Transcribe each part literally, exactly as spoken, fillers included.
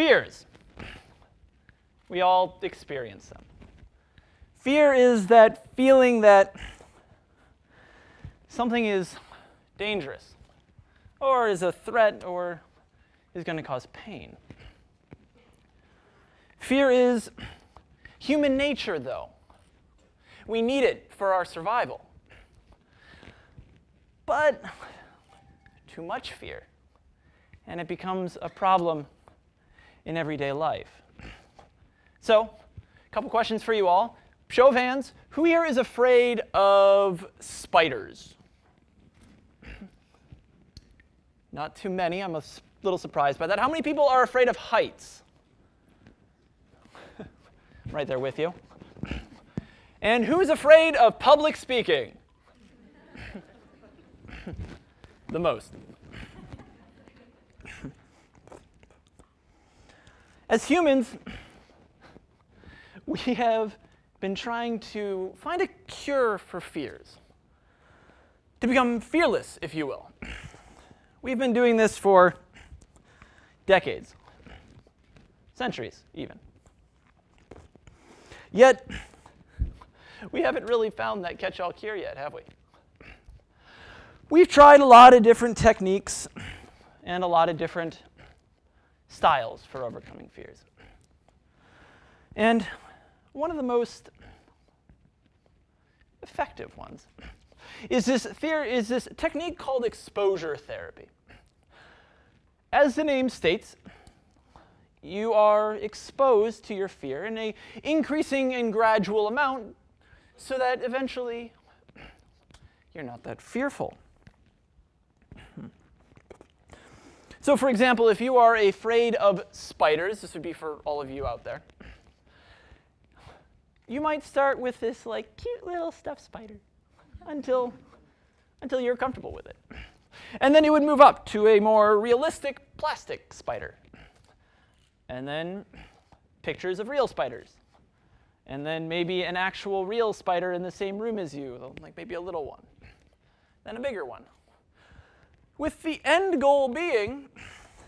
Fears. We all experience them. Fear is that feeling that something is dangerous or is a threat or is going to cause pain. Fear is human nature, though. We need it for our survival. But too much fear, and it becomes a problem in everyday life. So, a couple questions for you all. Show of hands, who here is afraid of spiders? Not too many. I'm a little surprised by that. How many people are afraid of heights? Right there with you. And who is afraid of public speaking? The most. As humans, we have been trying to find a cure for fears, to become fearless, if you will. We've been doing this for decades, centuries even. Yet, we haven't really found that catch-all cure yet, have we? We've tried a lot of different techniques and a lot of different styles for overcoming fears. And one of the most effective ones is this, theory, is this technique called exposure therapy. As the name states, you are exposed to your fear in an increasing and gradual amount so that eventually you're not that fearful. So for example, if you are afraid of spiders, this would be for all of you out there, you might start with this like cute little stuffed spider until, until you're comfortable with it. And then it would move up to a more realistic plastic spider. And then pictures of real spiders. And then maybe an actual real spider in the same room as you, like maybe a little one. Then a bigger one. With the end goal being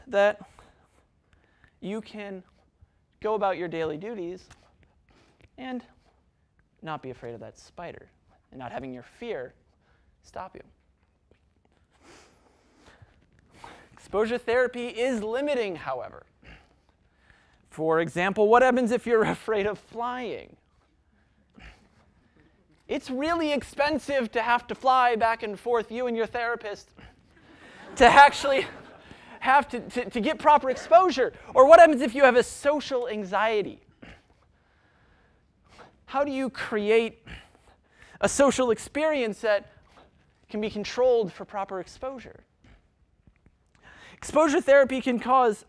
that you can go about your daily duties and not be afraid of that spider, and not having your fear stop you. Exposure therapy is limiting, however. For example, what happens if you're afraid of flying? It's really expensive to have to fly back and forth, you and your therapist, to actually have to, to, to get proper exposure. Or what happens if you have a social anxiety? How do you create a social experience that can be controlled for proper exposure? Exposure therapy can cause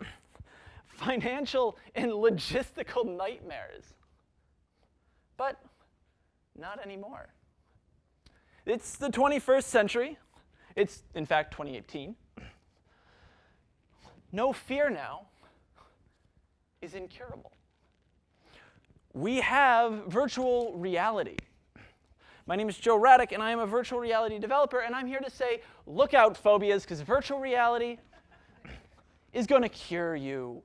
financial and logistical nightmares. But not anymore. It's the twenty-first century. It's, in fact, twenty eighteen. No fear now is incurable. We have virtual reality. My name is Joe Radak, and I am a virtual reality developer. And I'm here to say, look out, phobias, because virtual reality is going to cure you.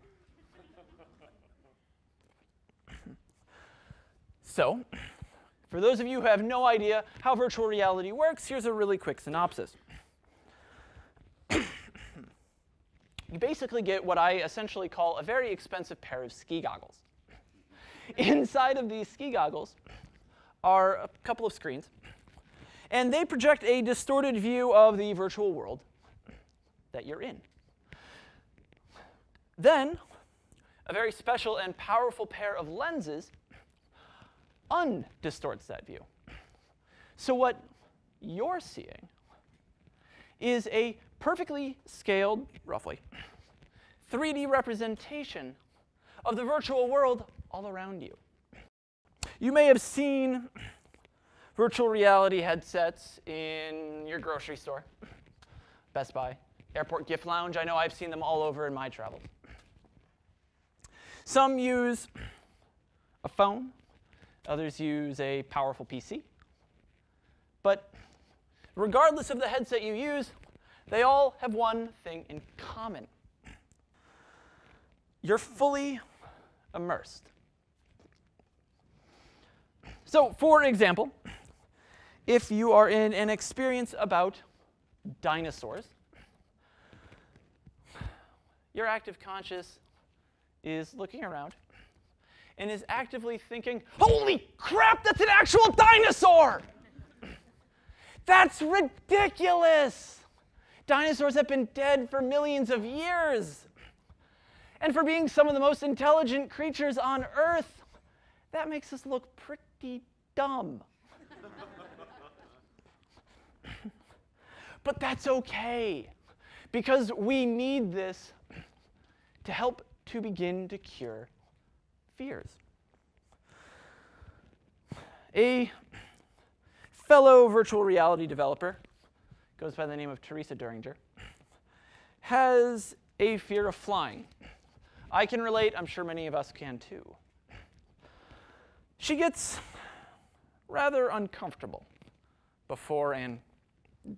So, for those of you who have no idea how virtual reality works, here's a really quick synopsis. You basically get what I essentially call a very expensive pair of ski goggles. Inside of these ski goggles are a couple of screens, and they project a distorted view of the virtual world that you're in. Then, a very special and powerful pair of lenses undistorts that view. So what you're seeing is a perfectly scaled, roughly, three D representation of the virtual world all around you. You may have seen virtual reality headsets in your grocery store, Best Buy, airport gift lounge. I know I've seen them all over in my travels. Some use a phone. Others use a powerful P C. But regardless of the headset you use, they all have one thing in common. you're fully immersed. So for example, if you are in an experience about dinosaurs, your active conscious is looking around and is actively thinking, holy crap, that's an actual dinosaur! That's ridiculous! Dinosaurs have been dead for millions of years. And for being some of the most intelligent creatures on Earth, that makes us look pretty dumb. But that's OK, because we need this to help to begin to cure fears. A fellow virtual reality developer, goes by the name of Teresa Duringer, has a fear of flying. I can relate. I'm sure many of us can too. She gets rather uncomfortable before and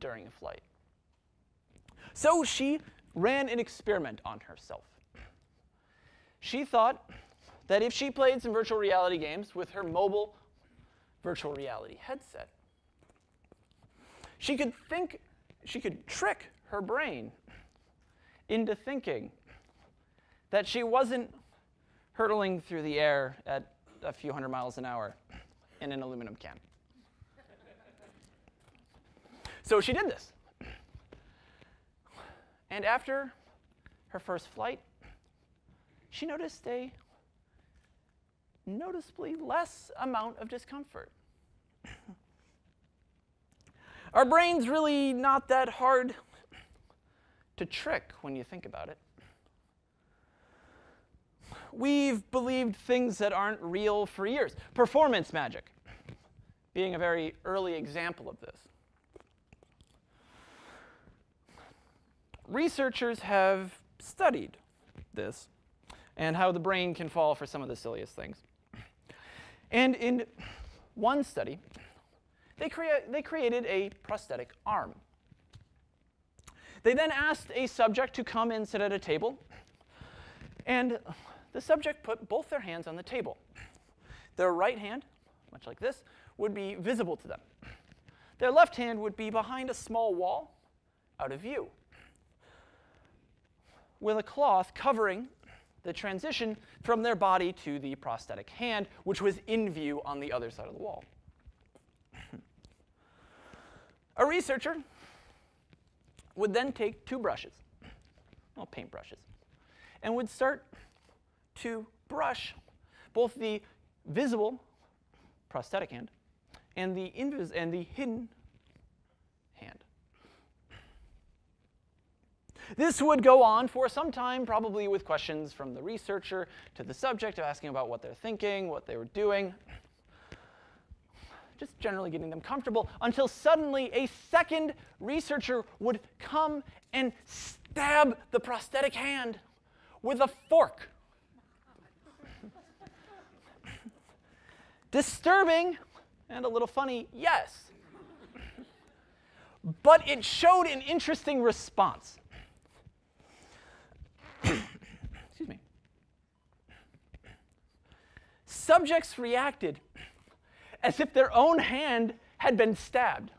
during a flight. So she ran an experiment on herself. She thought that if she played some virtual reality games with her mobile virtual reality headset, she could think, she could trick her brain into thinking that she wasn't hurtling through the air at a few hundred miles an hour in an aluminum can. So she did this. And after her first flight, she noticed a noticeably less amount of discomfort. Our brain's really not that hard to trick when you think about it. We've believed things that aren't real for years. Performance magic being a very early example of this. Researchers have studied this and how the brain can fall for some of the silliest things. And in one study, they, crea they created a prosthetic arm. They then asked a subject to come and sit at a table. And the subject put both their hands on the table. Their right hand, much like this, would be visible to them. Their left hand would be behind a small wall, out of view, with a cloth covering the transition from their body to the prosthetic hand, which was in view on the other side of the wall. A researcher would then take two brushes, well, paint brushes, and would start to brush both the visible prosthetic hand and the, invis and the hidden hand. This would go on for some time, probably with questions from the researcher to the subject, asking about what they're thinking, what they were doing, just generally getting them comfortable, until suddenly a second researcher would come and stab the prosthetic hand with a fork, disturbing and a little funny, yes. But it showed an interesting response. Excuse me. Subjects reacted as if their own hand had been stabbed,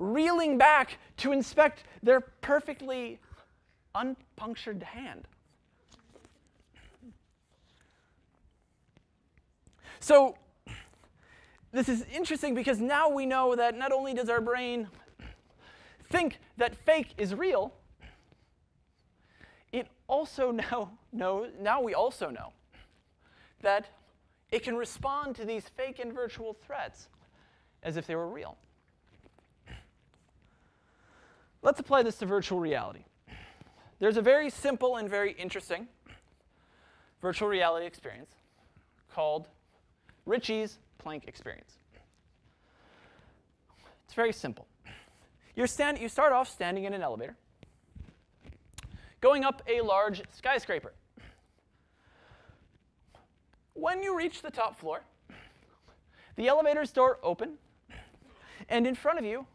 reeling back to inspect their perfectly unpunctured hand. So this is interesting because now we know that not only does our brain think that fake is real, it also now knows, now we also know that it can respond to these fake and virtual threats as if they were real. Let's apply this to virtual reality. There's a very simple and very interesting virtual reality experience called Richie's Plank Experience. It's very simple. You're stand you start off standing in an elevator, going up a large skyscraper. When you reach the top floor, the elevator's door open, and in front of you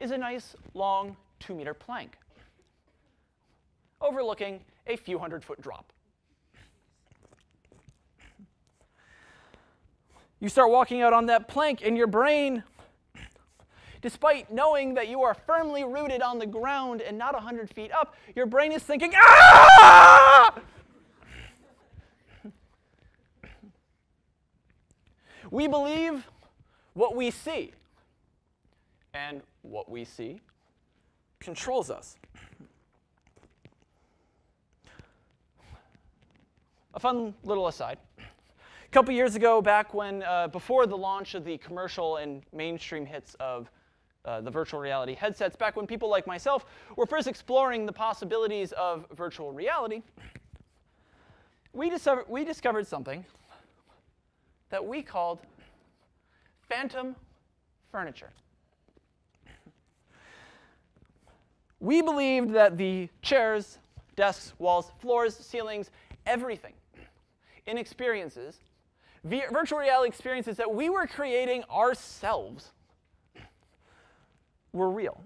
is a nice, long, two-meter plank overlooking a few hundred-foot drop. You start walking out on that plank, and your brain, despite knowing that you are firmly rooted on the ground and not one hundred feet up, your brain is thinking, ah! We believe what we see, and what we see controls us. A fun little aside. A couple years ago, back when, uh, before the launch of the commercial and mainstream hits of uh, the virtual reality headsets, back when people like myself were first exploring the possibilities of virtual reality, we, discover we discovered something that we called phantom furniture. We believed that the chairs, desks, walls, floors, ceilings, everything in experiences, virtual reality experiences that we were creating ourselves, were real.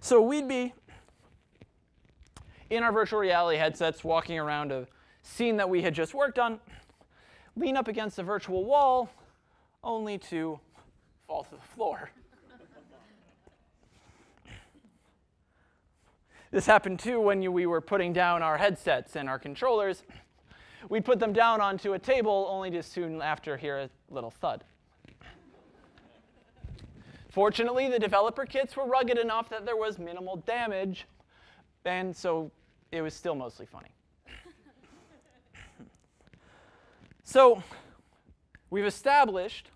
So we'd be in our virtual reality headsets walking around a scene that we had just worked on, lean up against a virtual wall, only to fall to the floor. This happened too when you, we were putting down our headsets and our controllers. We'd put them down onto a table, only to soon after hear a little thud. Fortunately, the developer kits were rugged enough that there was minimal damage, and so it was still mostly funny. So we've established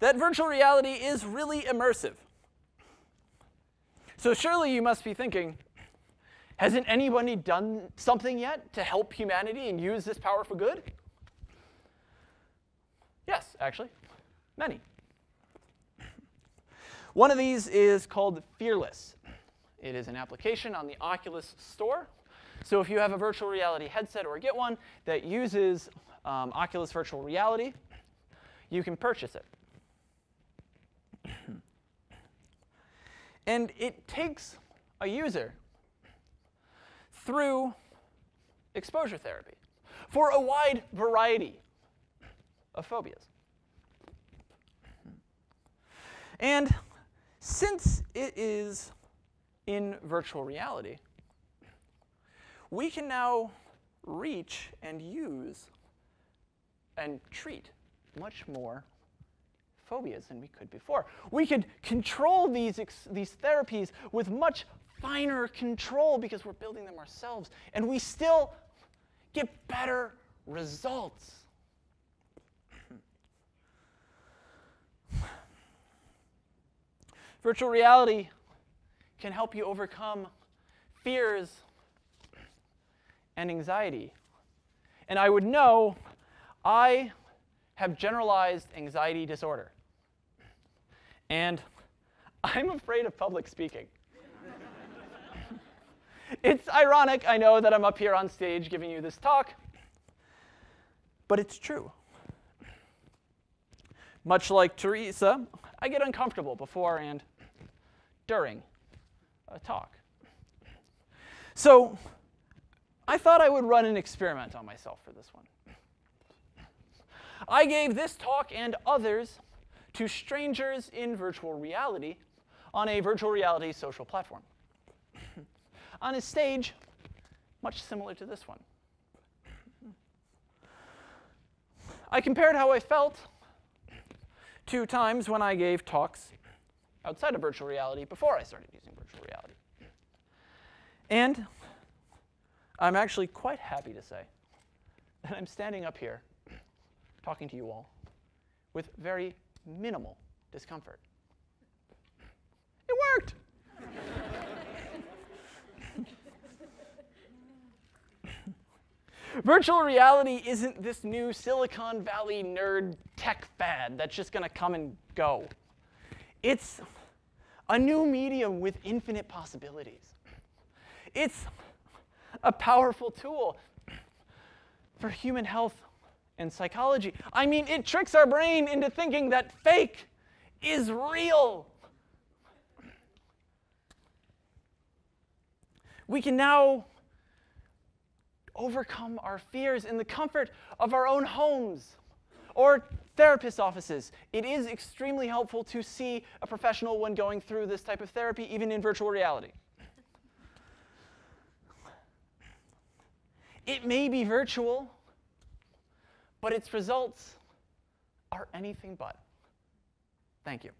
that virtual reality is really immersive. So surely you must be thinking, hasn't anybody done something yet to help humanity and use this power for good? Yes, actually, many. One of these is called Fearless. It is an application on the Oculus Store. So if you have a virtual reality headset or get one that uses um, Oculus Virtual Reality, you can purchase it. And it takes a user through exposure therapy for a wide variety of phobias. And since it is in virtual reality, we can now reach and use and treat much more phobias than we could before. We could control these, ex these therapies with much finer control because we're building them ourselves, and we still get better results. Virtual reality can help you overcome fears and anxiety. And I would know, I have generalized anxiety disorder, and I'm afraid of public speaking. It's ironic, I know, that I'm up here on stage giving you this talk, but it's true. Much like Teresa, I get uncomfortable before and during a talk. So I thought I would run an experiment on myself for this one. I gave this talk and others to strangers in virtual reality on a virtual reality social platform, on a stage much similar to this one. I compared how I felt to times when I gave talks outside of virtual reality before I started using virtual reality. And I'm actually quite happy to say that I'm standing up here talking to you all with very minimal discomfort. It worked. Virtual reality isn't this new Silicon Valley nerd tech fad that's just going to come and go. It's a new medium with infinite possibilities. It's a powerful tool for human health and psychology. I mean, it tricks our brain into thinking that fake is real. We can now overcome our fears in the comfort of our own homes, or therapist offices. It is extremely helpful to see a professional when going through this type of therapy, even in virtual reality. It may be virtual, but its results are anything but. Thank you.